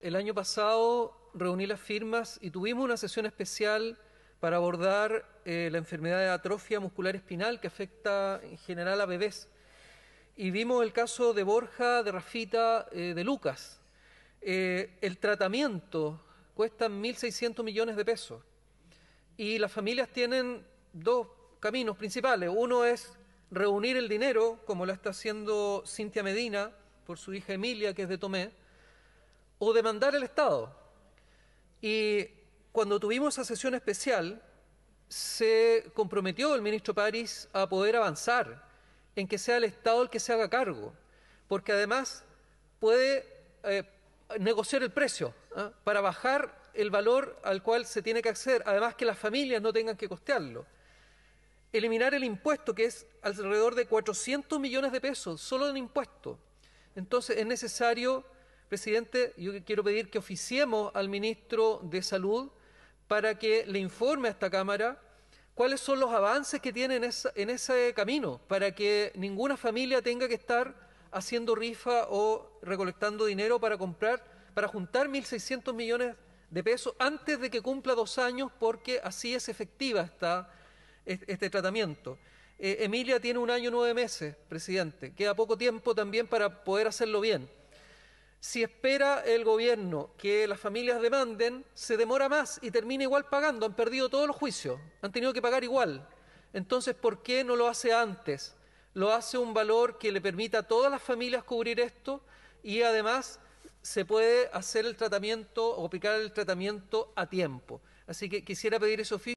El año pasado reuní las firmas y tuvimos una sesión especial para abordar la enfermedad de atrofia muscular espinal que afecta en general a bebés. Y vimos el caso de Borja, de Rafita, de Lucas. El tratamiento cuesta 1.600 millones de pesos. Y las familias tienen dos caminos principales. Uno es reunir el dinero, como lo está haciendo Cintia Medina, por su hija Emilia, que es de Tomé, o demandar al Estado. Y cuando tuvimos esa sesión especial, se comprometió el ministro París a poder avanzar en que sea el Estado el que se haga cargo, porque además puede negociar el precio para bajar el valor al cual se tiene que acceder, además que las familias no tengan que costearlo. Eliminar el impuesto, que es alrededor de 400 millones de pesos, solo en impuesto. Entonces es necesario, presidente, yo quiero pedir que oficiemos al ministro de Salud para que le informe a esta Cámara cuáles son los avances que tiene en ese camino, para que ninguna familia tenga que estar haciendo rifa o recolectando dinero para juntar 1.600 millones de pesos antes de que cumpla 2 años, porque así es efectiva este tratamiento. Emilia tiene 1 año 9 meses, presidente. Queda poco tiempo también para poder hacerlo bien. Si espera el gobierno que las familias demanden, se demora más y termina igual pagando. Han perdido todos los juicios, han tenido que pagar igual. Entonces, ¿por qué no lo hace antes? Lo hace un valor que le permita a todas las familias cubrir esto, y además se puede hacer el tratamiento o aplicar el tratamiento a tiempo. Así que quisiera pedir ese oficio.